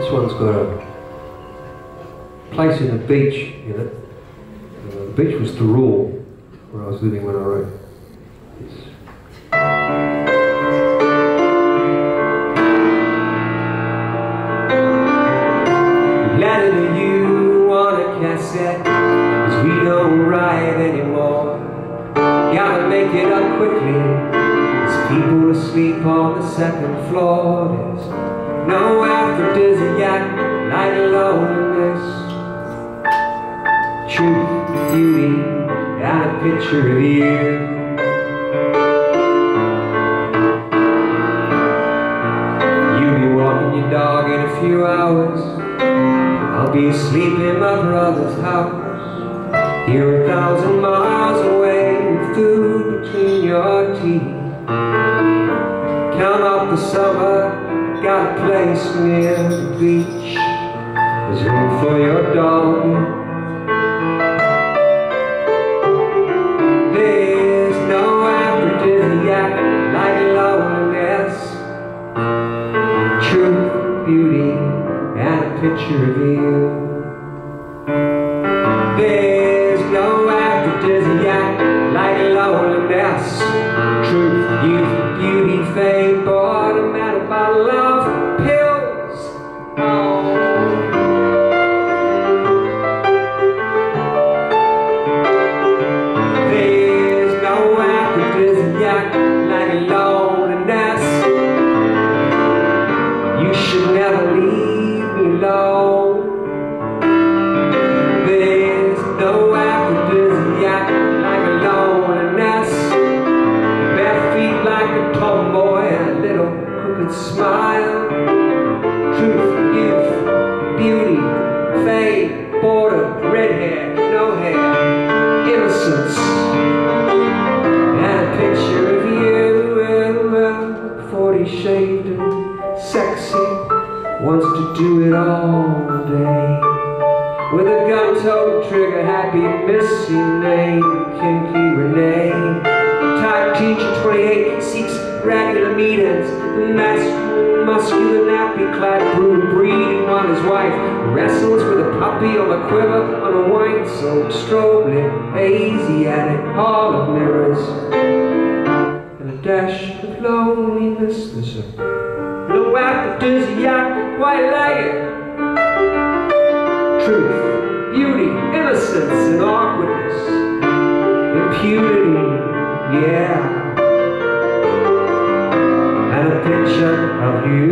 This one's got a place in the beach in it. The beach was the rule where I was living when I wrote. Cause we don't write anymore. Gotta make it up quickly. There's people asleep on the second floor. There's no aphrodisiac, night loneliness. Truth, beauty, and a picture of you. You'll be walking your dog in a few hours. I'll be asleep in my brother's house. You're 1,000 miles away with food between your teeth. Count up the summer, got a place near the beach. There's room for your dog. There's no aphrodisiac like loneliness. Truth, beauty, and a picture of you. There's no aphrodisiac like loneliness. Truth, youth, beauty, fame, boredom, and about love pills. There's no aphrodisiac like loneliness. You should never leave. There's no aphrodisiac like a loneliness. Bare feet like a tomboy, a little crooked smile. Truth, youth, beauty, fame, boredom, red hair, no hair, innocence, and a picture of you in 40 shaved and sexy. Wants to do it all day with a gun-toting trigger, happy missy name, kinky Renee, type teacher, 28, seeks regular meetings, muscular nappy-clad brood, breeding on his wife, wrestles with a puppy on a quiver on a wine-soaked strobe, hazy at it, hall of mirrors, and a dash of loneliness. There's no aphrodisiac quite like it. Truth, beauty, innocence, and awkwardness. Impunity, yeah. And a picture of you.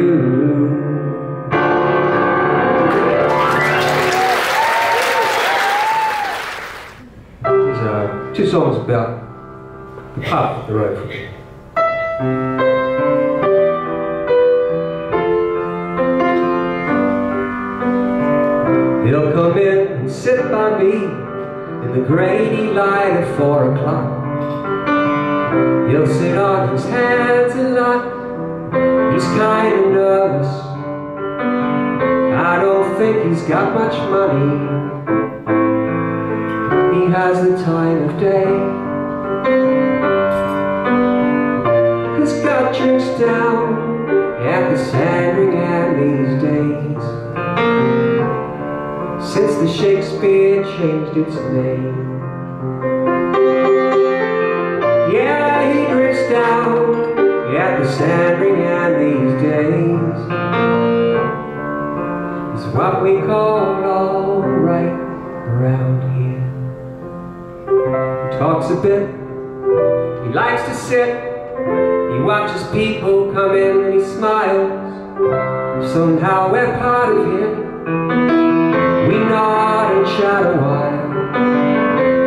These are two songs about the pub that they wrote for me. He'll come in and sit by me in the grainy light at 4 o'clock. He'll sit on his hands a lot. He's kind of nervous. I don't think he's got much money. He has the time of day. His gut drinks down at the Sandringham these days. Since the Shakespeare changed its name. Yeah, he drifts down at the Sandringham these days. It's what we call all right around here. He talks a bit, he likes to sit, he watches people come in and he smiles. Somehow we're part of him. We nod and shout a while.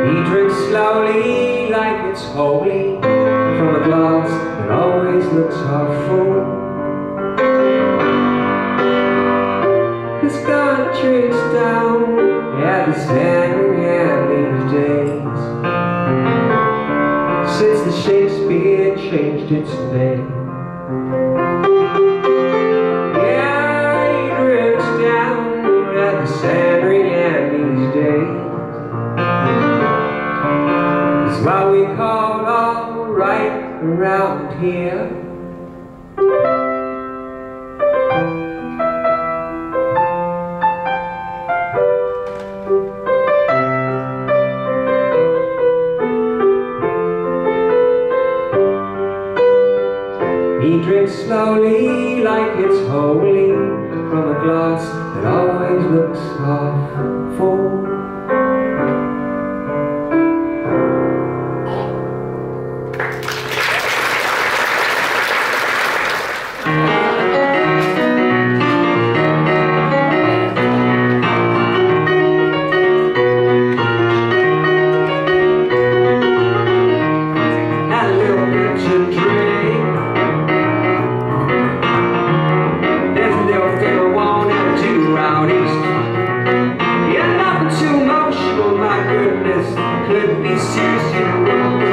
He drinks slowly like it's holy from a glass that always looks half full. His God drinks down at the Sandringham these days. Since the Shakespeare changed its name. What we call all right around here. He drinks slowly like it's holy from a glass that always looks half full. Could be serious in the world, and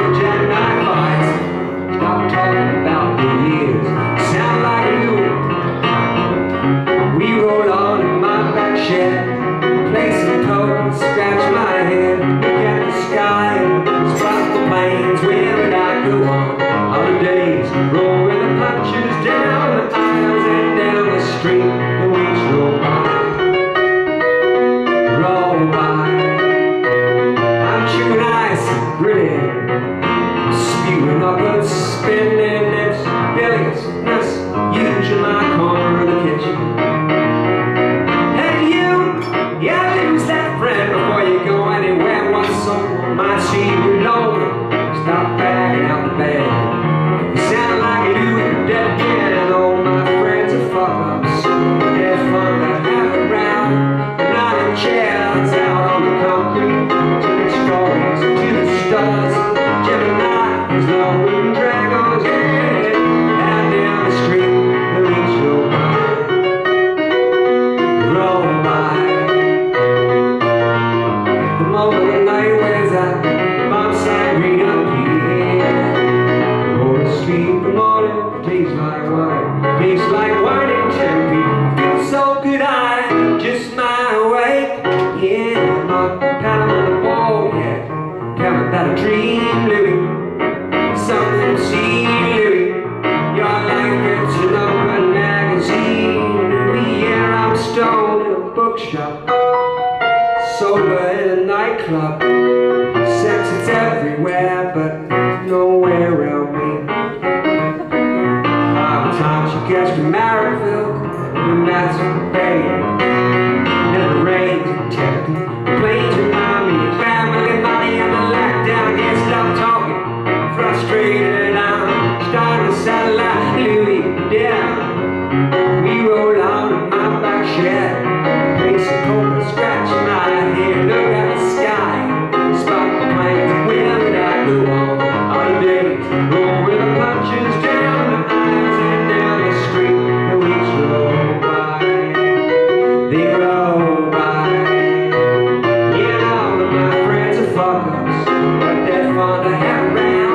I stop talking about the years. Sound like you. We roll on in my back shed, play some cold, scratch my head, look at the sky, spot the planes. Where would I go on holidays? Roll with the punches down the aisles and down the street. The weeks roll by, roll by. Spewing up and spinning its biliousness, huge in my corner of the kitchen. And you, yeah, lose that friend before you go anywhere. Once someone might see you alone, stop bagging out the bag. You sound like you and dead kid, and all my friends are fuck ups. They're fun to have around, but not in chairs out on the concrete. To the stories, to the stars. There's no wind dragons head and down the street the weeks roll by, roll by. The moment the night wears out, the bumps I reappear. On the street, the morning tastes like wine, tastes like wine and champagne. So could I, just my way, yeah. I'm not pounding on the wall yet, tell me that I dream living. Something cheery, you're like it's an open magazine. Yeah, I'm stoned in a bookshop, sober in a nightclub. Sex is everywhere, but nowhere around me. By the time she gets to Maryville, and that's the bay. Then the rain to Tempe, the plains remind me of family, money, and the lockdown. Can't stop talking. Frustrated, I'm starting to sound like Louis down. We roll on in my back shed, place a cold and scratch my hair. Look at the sky, spot the planes. Where would I go on holidays? Roll with the punches down the aisles and down the street. The weeks roll by, they roll by. Yeah, all of my friends are fuckers, but they're fun to have around.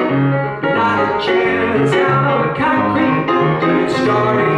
Chairs out on the concrete, good story.